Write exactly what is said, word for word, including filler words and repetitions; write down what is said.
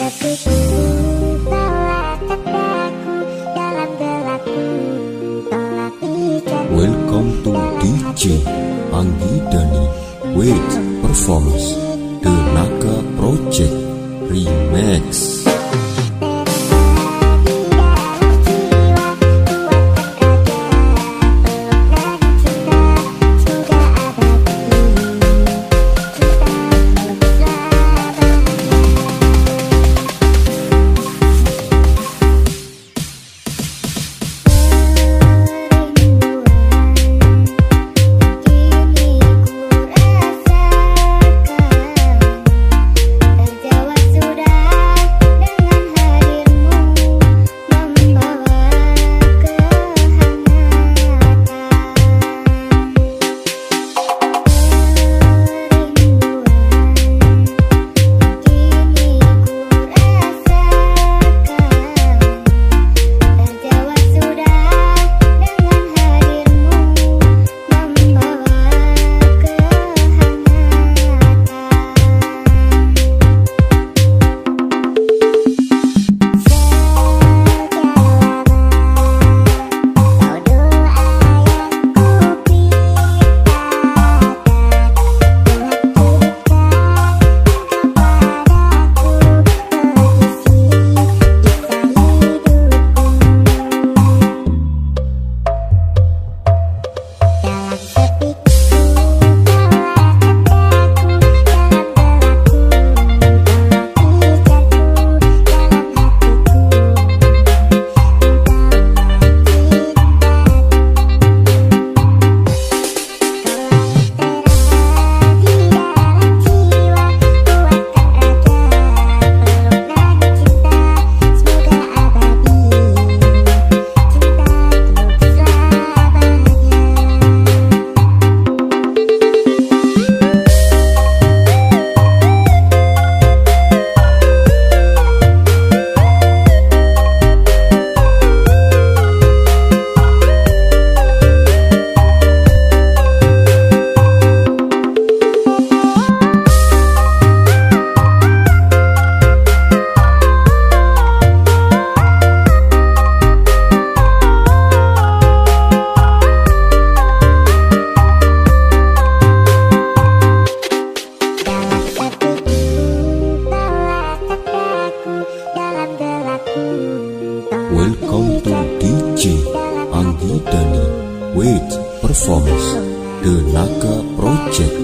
Welcome to D J Anggi Dani We Performance, The Naga Project Remix. Welcome to D J Anggi Dani Wait Performance, The Naga Project